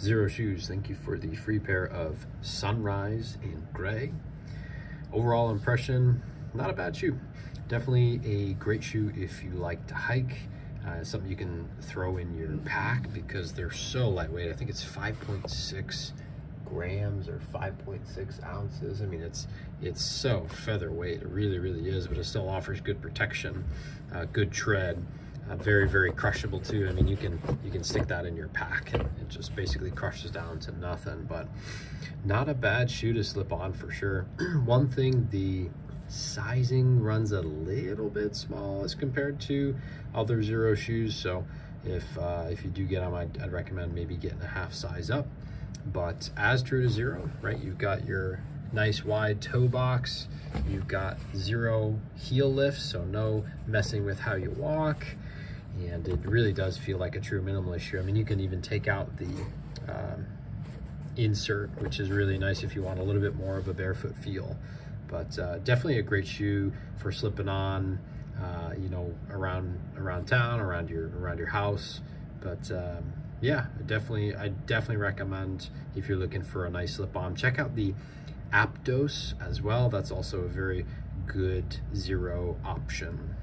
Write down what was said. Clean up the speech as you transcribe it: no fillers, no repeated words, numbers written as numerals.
Xero Shoes, thank you for the free pair of Sunrise and Gray. Overall impression, not a bad shoe. Definitely a great shoe if you like to hike. Something you can throw in your pack because they're so lightweight. I think it's 5.6 grams or 5.6 ounces. I mean, it's so featherweight. It really, really is, but it still offers good protection, good tread. Very, very crushable too. I mean, you can stick that in your pack and it just basically crushes down to nothing, but not a bad shoe to slip on for sure. One thing, the sizing runs a little bit small as compared to other Xero shoes. So if you do get them, I'd recommend maybe getting a half size up, but as true to Xero, right? You've got your nice wide toe box. You've got zero heel lifts, so no messing with how you walk. And it really does feel like a true minimalist shoe. I mean, you can even take out the insert, which is really nice if you want a little bit more of a barefoot feel. But definitely a great shoe for slipping on, you know, around town, around your house. But yeah, I definitely recommend if you're looking for a nice slip-on. Check out the Aptos as well. That's also a very good Xero option.